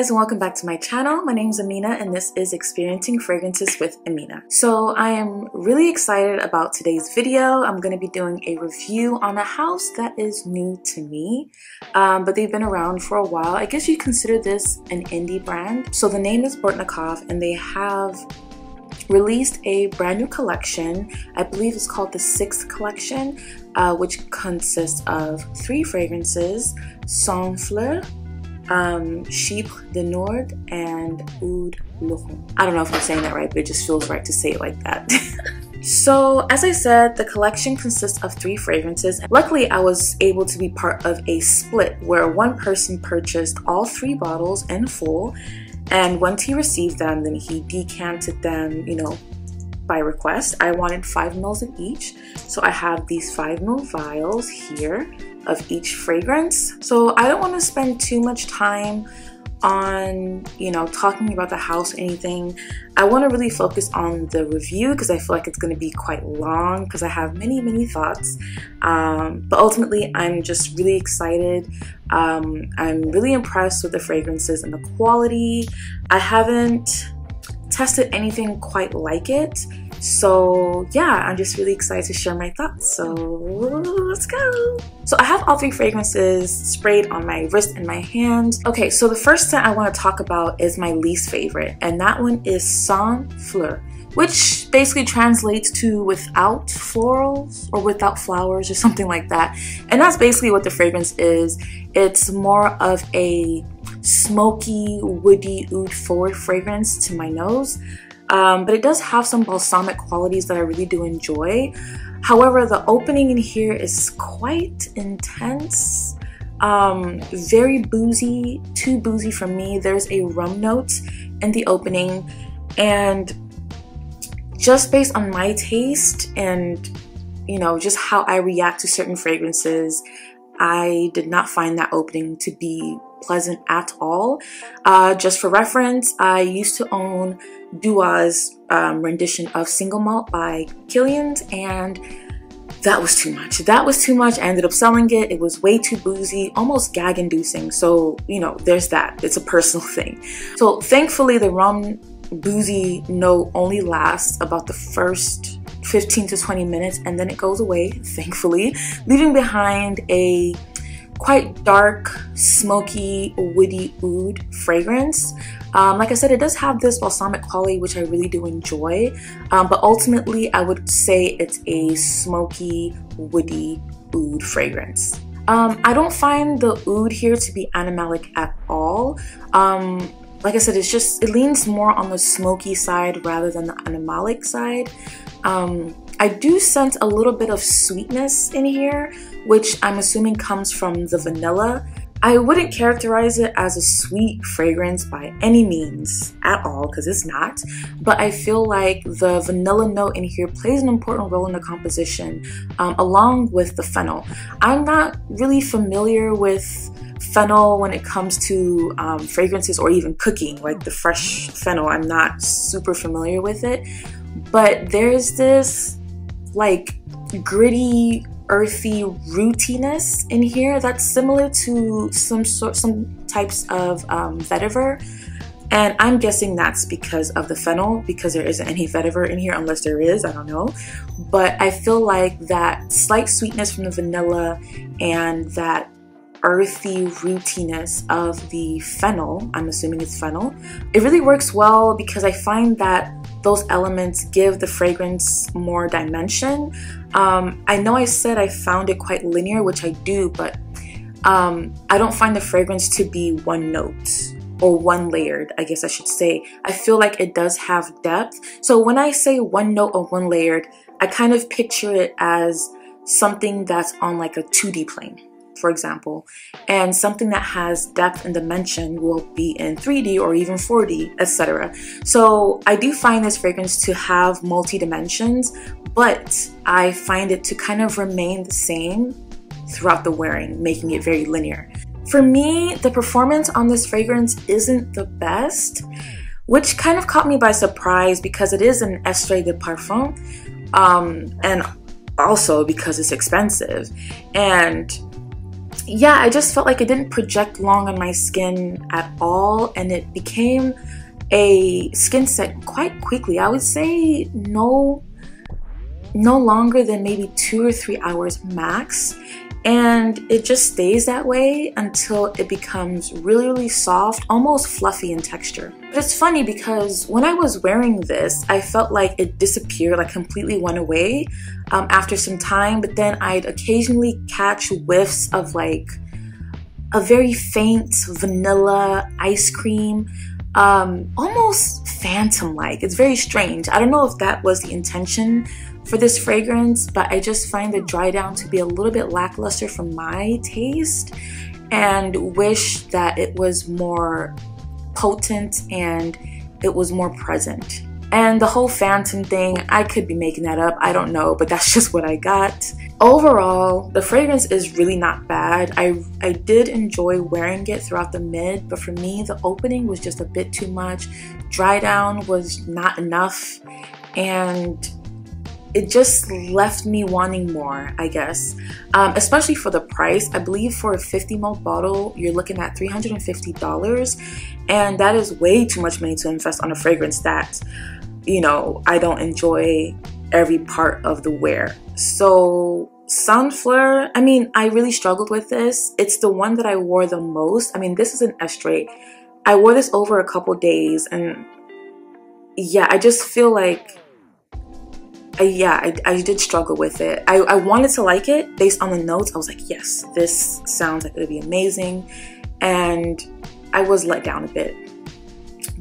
guys, and welcome back to my channel. My name is Amina and this is Experiencing Fragrances with Amina. So I am really excited about today's video. I'm going to be doing a review on a house that is new to me, but they've been around for a while. I guess you consider this an indie brand. So the name is Bortnikoff and they have released a brand new collection. I believe it's called the 6th collection, which consists of 3 fragrances: Sans Fleurs, Chypre du Nord, and Oud Loukoum. I don't know if I'm saying that right, but it just feels right to say it like that. So as I said, the collection consists of 3 fragrances. Luckily, I was able to be part of a split where one person purchased all 3 bottles in full, and once he received them, then he decanted them, you know, by request. I wanted 5 mils of each, so I have these 5 mil vials here of each fragrance. So I don't want to spend too much time on, you know, talking about the house or anything. I want to really focus on the review because I feel like it's going to be quite long because I have many thoughts, but ultimately I'm just really excited. I'm really impressed with the fragrances and the quality. I haven't tested anything quite like it, so yeah, I'm just really excited to share my thoughts, so let's go. So I have all 3 fragrances sprayed on my wrist and my hand. Okay, so the first scent I want to talk about is my least favorite, and that one is Sans Fleurs, which basically translates to without florals or without flowers or something like that. And that's basically what the fragrance is. It's more of a smoky, woody, oud forward fragrance to my nose. But it does have some balsamic qualities that I really do enjoy. However, the opening in here is quite intense, very boozy, too boozy for me. There's a rum note in the opening, and just based on my taste and, you know, just how I react to certain fragrances, I did not find that opening to be pleasant at all. Just for reference, I used to own Dua's rendition of Single Malt by Killian's, and that was too much. I ended up selling it. It was way too boozy, almost gag inducing. So, you know, there's that. It's a personal thing. So thankfully the rum boozy note only lasts about the first 15 to 20 minutes and then it goes away, thankfully, leaving behind a quite dark, smoky, woody oud fragrance. Like I said, it does have this balsamic quality which I really do enjoy, but ultimately I would say it's a smoky, woody oud fragrance. I don't find the oud here to be animalic at all. Like I said, it's just, it leans more on the smoky side rather than the animalic side. I do sense a little bit of sweetness in here, which I'm assuming comes from the vanilla. I wouldn't characterize it as a sweet fragrance by any means at all, because it's not, but I feel like the vanilla note in here plays an important role in the composition, along with the fennel. I'm not really familiar with fennel when it comes to fragrances or even cooking, like the fresh fennel. I'm not super familiar with it, but there's this like gritty, earthy rootiness in here that's similar to some types of vetiver, and I'm guessing that's because of the fennel, because there isn't any vetiver in here, unless there is, I don't know. But I feel like that slight sweetness from the vanilla and that earthy rootiness of the fennel, I'm assuming it's fennel, it really works well because I find that those elements give the fragrance more dimension. I know I said I found it quite linear, which I do, but I don't find the fragrance to be one note or one layered, I guess I should say. I feel like it does have depth. So when I say one note or one layered, I kind of picture it as something that's on like a 2D plane, for example, and something that has depth and dimension will be in 3D or even 4D, etc. So I do find this fragrance to have multi dimensions, but I find it to kind of remain the same throughout the wearing, making it very linear. For me, the performance on this fragrance isn't the best, which kind of caught me by surprise because it is an Eau de Parfum, and also because it's expensive. And yeah, I just felt like it didn't project long on my skin at all, and it became a skin set quite quickly. I would say no longer than maybe 2 or 3 hours max, and it just stays that way until it becomes really, really soft, almost fluffy in texture. But it's funny because when I was wearing this, I felt like it disappeared, like completely went away after some time, but then I'd occasionally catch whiffs of like a very faint vanilla ice cream, almost phantom-like. It's very strange. I don't know if that was the intention for this fragrance, but I just find the dry down to be a little bit lackluster for my taste, and wish that it was more potent and it was more present. And the whole phantom thing, I could be making that up, I don't know, but that's just what I got. Overall, the fragrance is really not bad. I did enjoy wearing it throughout the mid, but for me, the opening was just a bit too much. Dry down was not enough, and it just left me wanting more, I guess, especially for the price. I believe for a 50ml bottle, you're looking at $350, and that is way too much money to invest on a fragrance that, you know, I don't enjoy every part of the wear. So Sans Fleurs, I mean, I really struggled with this. It's the one that I wore the most. I mean, this is an estray. I wore this over a couple days, and yeah, I just feel like, I did struggle with it. I wanted to like it based on the notes. I was like, yes, this sounds like it would be amazing, and I was let down a bit.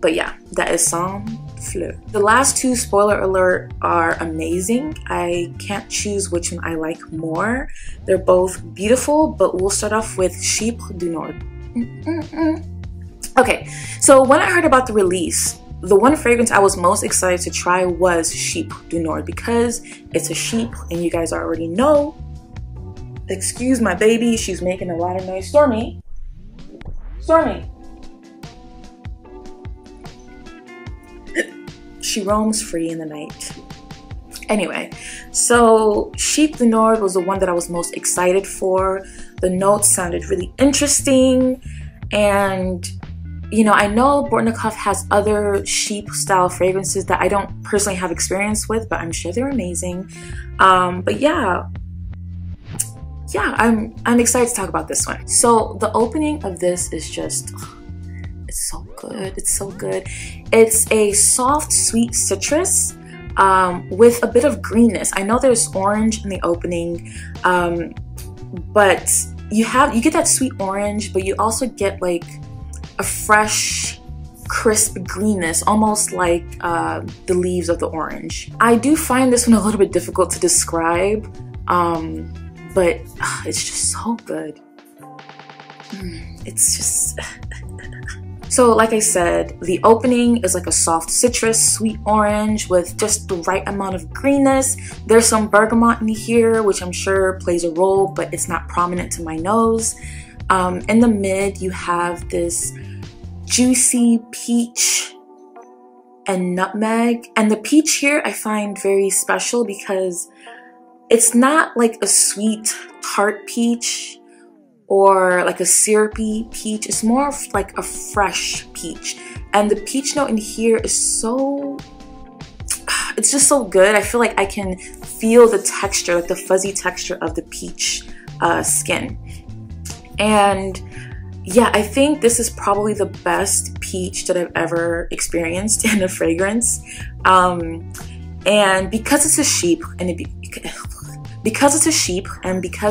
But yeah, that is Sans Fleurs. The last two, spoiler alert, are amazing. I can't choose which one I like more. They're both beautiful, but we'll start off with Chypre du Nord. Okay, so when I heard about the release, the one fragrance I was most excited to try was Chypre du Nord, because it's a sheep, and you guys already know. Excuse my baby, she's making a lot of noise. Stormy! Stormy! She roams free in the night. Anyway, so Chypre du Nord was the one that I was most excited for. The notes sounded really interesting, and you know, I know Bortnikoff has other sheep style fragrances that I don't personally have experience with, but I'm sure they're amazing. But yeah, I'm excited to talk about this one. So the opening of this is just, it's so good. It's so good. It's a soft, sweet citrus with a bit of greenness. I know there's orange in the opening, but you get that sweet orange, but you also get like a fresh, crisp greenness, almost like the leaves of the orange. I do find this one a little bit difficult to describe, but it's just so good. It's just... So like I said, the opening is like a soft citrus, sweet orange with just the right amount of greenness. There's some bergamot in here, which I'm sure plays a role, but it's not prominent to my nose. In the mid, you have this juicy peach and nutmeg. And the peach here I find very special because it's not like a sweet tart peach or like a syrupy peach. It's more of like a fresh peach. And the peach note in here is so... it's just so good. I feel like I can feel the texture, like the fuzzy texture of the peach skin. And yeah, I think this is probably the best peach that I've ever experienced in a fragrance. And because it's a sheep, and because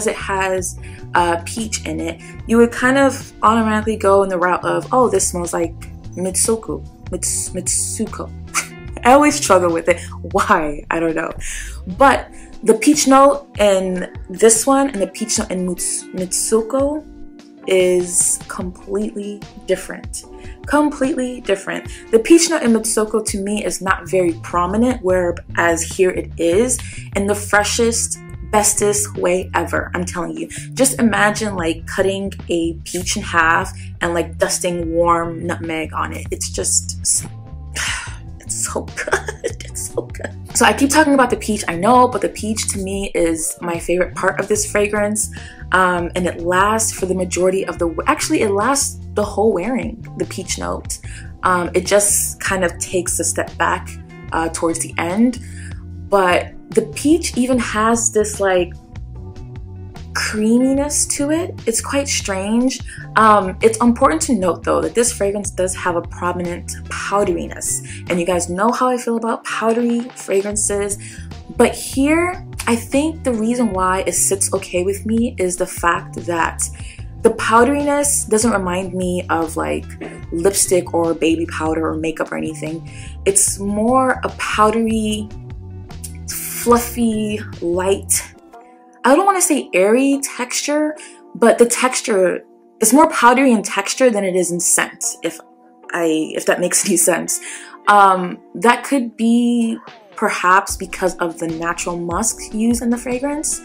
it has peach in it, you would kind of automatically go in the route of, oh, this smells like Mitsouko. Mitsouko. I always struggle with it. Why? I don't know. But the peach note in this one and the peach note in Mitsouko is completely different. Completely different. The peach note in Mitsouko to me is not very prominent, whereas here it is in the freshest, bestest way ever. I'm telling you. Just imagine like cutting a peach in half and like dusting warm nutmeg on it. It's just... so good. It's so good. So I keep talking about the peach, I know, but the peach to me is my favorite part of this fragrance. And it lasts for the majority of the, actually it lasts the whole wearing, the peach note. It just kind of takes a step back towards the end. But the peach even has this like creaminess to it. It's quite strange. It's important to note though that this fragrance does have a prominent powderiness, and you guys know how I feel about powdery fragrances, but here I think the reason why it sits okay with me is the fact that the powderiness doesn't remind me of like lipstick or baby powder or makeup or anything. It's more a powdery, fluffy, light, I don't want to say airy texture, but the texture is more powdery in texture than it is in scent, if that makes any sense. That could be perhaps because of the natural musk used in the fragrance,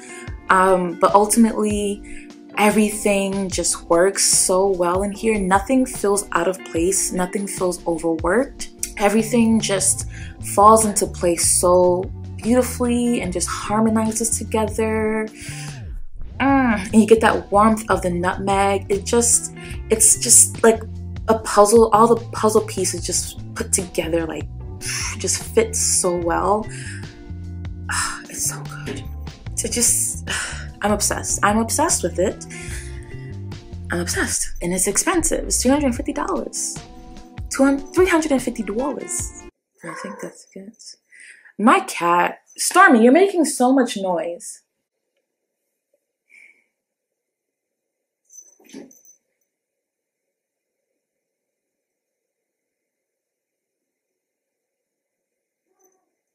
but ultimately everything just works so well in here. Nothing feels out of place, nothing feels overworked, everything just falls into place so beautifully and just harmonizes together. And you get that warmth of the nutmeg. It's just like a puzzle. All the puzzle pieces just put together, like just fits so well. It's so good. It just, I'm obsessed. I'm obsessed with it. I'm obsessed. And it's expensive. It's $250. $350. I think that's good. My cat, Stormy, you're making so much noise.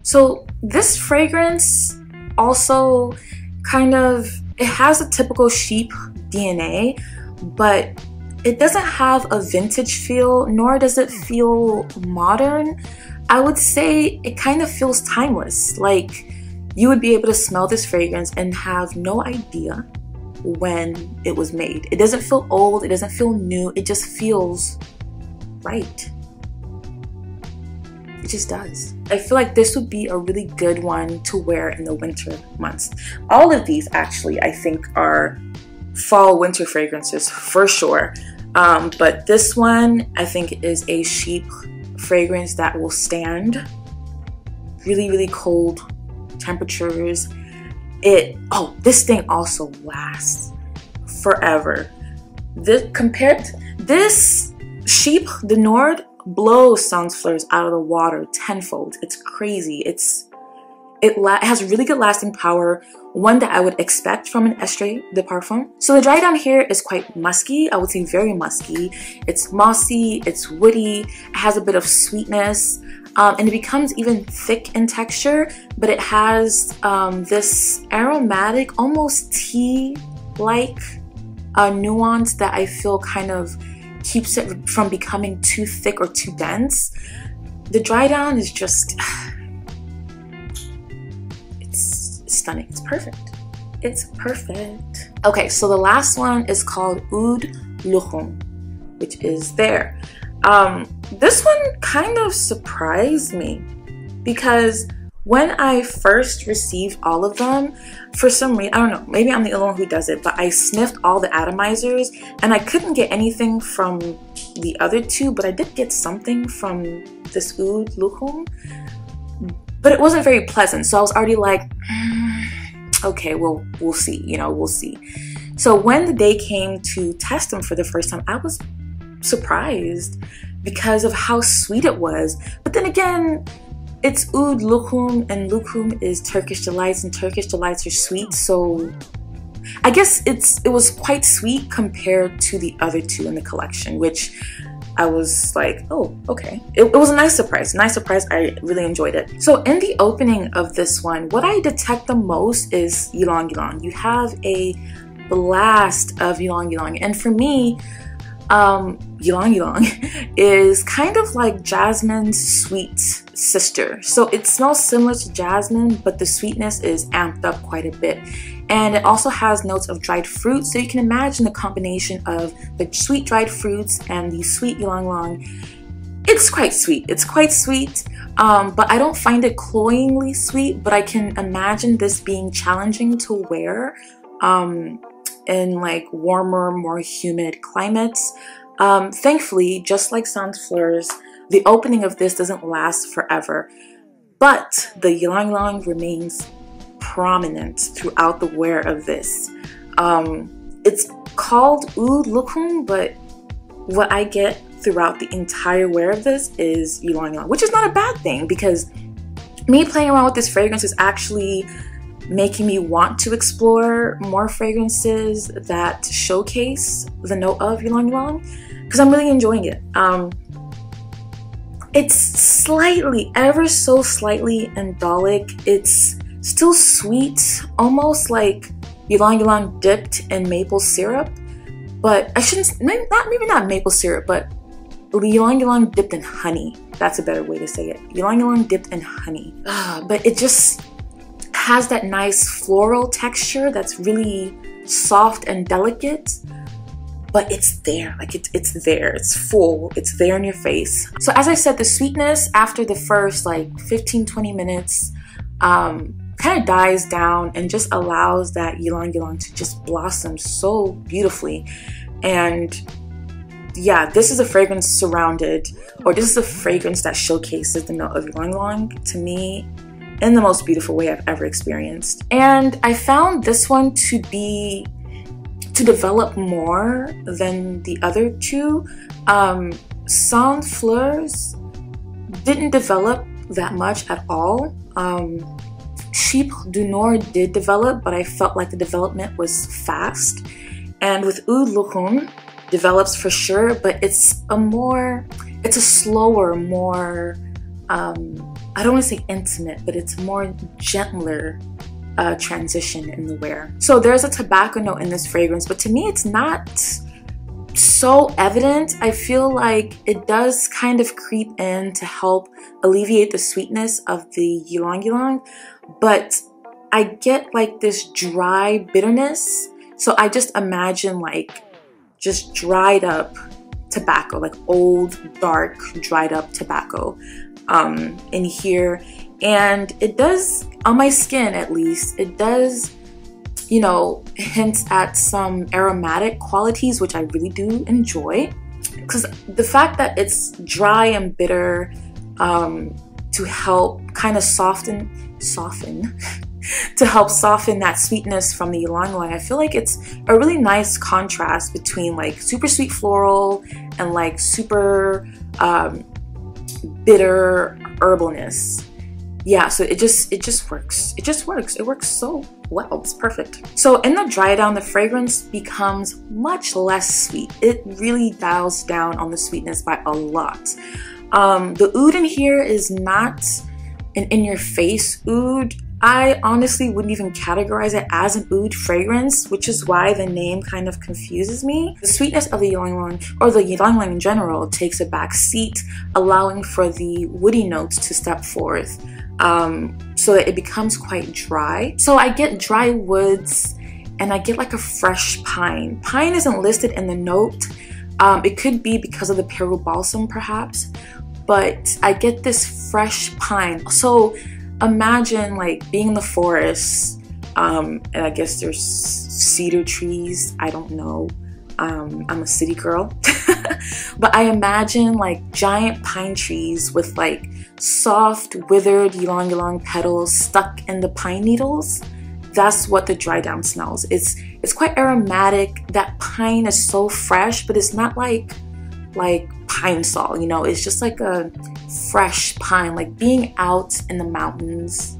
So this fragrance also kind of, it has a typical sheep DNA, but it doesn't have a vintage feel, nor does it feel modern. I would say it kind of feels timeless. Like you would be able to smell this fragrance and have no idea when it was made. It doesn't feel old, it doesn't feel new, it just feels right. It just does. I feel like this would be a really good one to wear in the winter months. All of these actually I think are fall winter fragrances for sure. But this one I think is a sheep fragrance that will stand really, really cold temperatures. Oh, this thing also lasts forever. This Chypre du Nord blows Sans Fleurs out of the water tenfold. It's crazy. It has really good lasting power, one that I would expect from an Eau de Parfum. So the dry down here is quite musky, I would say very musky. It's mossy, it's woody, it has a bit of sweetness, and it becomes even thick in texture, but it has this aromatic, almost tea-like nuance that I feel kind of keeps it from becoming too thick or too dense. The dry down is just... stunning. It's perfect. It's perfect. Okay, so the last one is called Oud Loukoum, which is there. This one kind of surprised me because when I first received all of them, for some reason, I don't know, maybe I'm the only one who does it, but I sniffed all the atomizers and I couldn't get anything from the other two, but I did get something from this Oud Loukoum. But it wasn't very pleasant, so I was already like, okay, well, we'll see, you know, we'll see. So when the day came to test them for the first time, I was surprised because of how sweet it was. But then again, it's Oud Loukoum, and Loukoum is Turkish delights, and Turkish delights are sweet, so I guess it was quite sweet compared to the other two in the collection, which I was like, oh, okay. It was a nice surprise. Nice surprise. I really enjoyed it. So in the opening of this one, what I detect the most is ylang ylang. You have a blast of ylang ylang. And for me, ylang ylang is kind of like jasmine's sweet sister. So it smells similar to jasmine, but the sweetness is amped up quite a bit. And it also has notes of dried fruit, so you can imagine the combination of the sweet dried fruits and the sweet ylang ylang It's quite sweet. It's quite sweet, but I don't find it cloyingly sweet, but I can imagine this being challenging to wear in like warmer, more humid climates. Thankfully, just like Sans Fleurs, the opening of this doesn't last forever, but the ylang ylang remains prominent throughout the wear of this. It's called Oud Loukoum, but what I get throughout the entire wear of this is ylang ylang, which is not a bad thing, because me playing around with this fragrance is actually making me want to explore more fragrances that showcase the note of ylang ylang, because I'm really enjoying it. It's slightly, ever so slightly andalic. It's still sweet, almost like ylang ylang dipped in maple syrup, but I shouldn't, maybe not maple syrup, but ylang ylang dipped in honey. That's a better way to say it. Ylang ylang dipped in honey. But it just has that nice floral texture that's really soft and delicate, but it's there, like it's there, it's full, it's there in your face. So as I said, the sweetness after the first like 15-20 minutes kind of dies down and just allows that ylang ylang to just blossom so beautifully. And yeah, this is a fragrance surrounded, or this is a fragrance that showcases the note of ylang ylang to me in the most beautiful way I've ever experienced. And I found this one to develop more than the other two. Sans Fleurs didn't develop that much at all. Chypre du Nord did develop, but I felt like the development was fast. And with Oud Loukoum, develops for sure, but it's a slower, more, I don't want to say intimate, but it's more gentler transition in the wear. So there's a tobacco note in this fragrance, but to me it's not so evident. I feel like it does kind of creep in to help alleviate the sweetness of the ylang ylang, but I get like this dry bitterness. So I just imagine like just dried up tobacco, like old, dark, dried up tobacco. In here, and it does, on my skin at least, it does, you know, hints at some aromatic qualities, which I really do enjoy, because the fact that it's dry and bitter to help kind of soften to help soften that sweetness from the ylang ylang. I feel like it's a really nice contrast between like super sweet floral and like super bitter herbalness. Yeah, so it just works. It works so well. It's perfect. So in the dry down, the fragrance becomes much less sweet. It really dials down on the sweetness by a lot. The oud in here is not an in-your-face oud. I honestly wouldn't even categorize it as an oud fragrance, which is why the name kind of confuses me. The sweetness of the ylang ylang, or the ylang ylang in general, takes a back seat, allowing for the woody notes to step forth, so that it becomes quite dry. So I get dry woods, and I get like a fresh pine. Pine isn't listed in the note. It could be because of the Peru balsam, perhaps, but I get this fresh pine. So imagine like being in the forest, and I guess there's cedar trees, I don't know, I'm a city girl, but I imagine like giant pine trees with like soft withered ylang ylang petals stuck in the pine needles. That's what the dry down smells. It's quite aromatic. That pine is so fresh, but it's not like pine sol, you know, it's just like a fresh pine, like being out in the mountains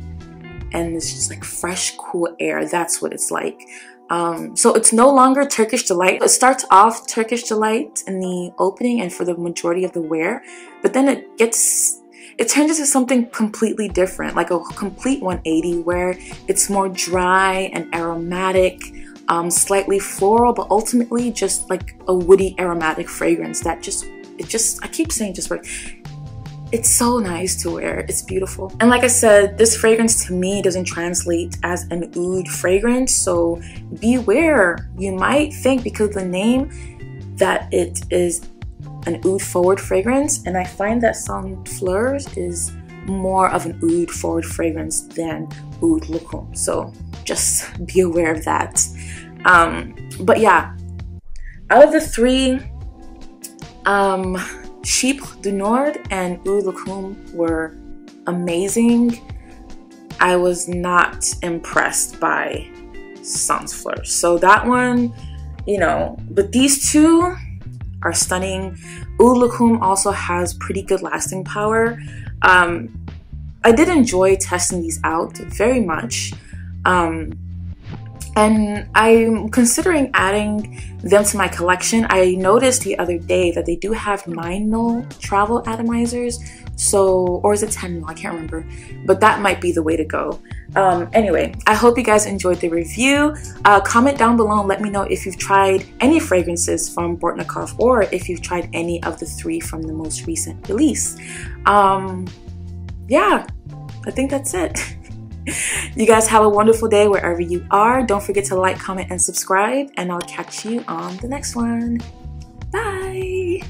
and it's just like fresh, cool air. That's what it's like. So it's no longer Turkish Delight. It starts off Turkish Delight in the opening and for the majority of the wear, but then it changes to something completely different, like a complete 180 where it's more dry and aromatic, slightly floral, but ultimately just like a woody aromatic fragrance that I keep saying just works. It's so nice to wear. It's beautiful. And like I said, this fragrance to me doesn't translate as an oud fragrance, so beware. You might think because of the name that it is an oud forward fragrance, and I find that Sans Fleurs is more of an oud forward fragrance than Oud Loukoum, so just be aware of that. But yeah, out of the three, Chypre du Nord and Oud Loukoum were amazing. I was not impressed by Sans Fleurs, so that one, you know, but these two are stunning. Oud Loukoum also has pretty good lasting power. I did enjoy testing these out very much, and I'm considering adding them to my collection. I noticed the other day that they do have 9 ml travel atomizers, so, or is it 10 ml? I can't remember, but that might be the way to go. Anyway, I hope you guys enjoyed the review. Comment down below and let me know if you've tried any fragrances from Bortnikoff, or if you've tried any of the three from the most recent release. Yeah, I think that's it. You guys have a wonderful day wherever you are. Don't forget to like, comment, and subscribe, and I'll catch you on the next one. Bye!